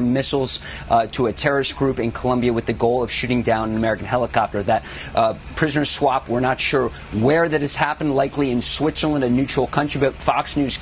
Missiles to a terrorist group in Colombia with the goal of shooting down an American helicopter. That prisoner swap, we're not sure where that has happened, likely in Switzerland, a neutral country, but Fox News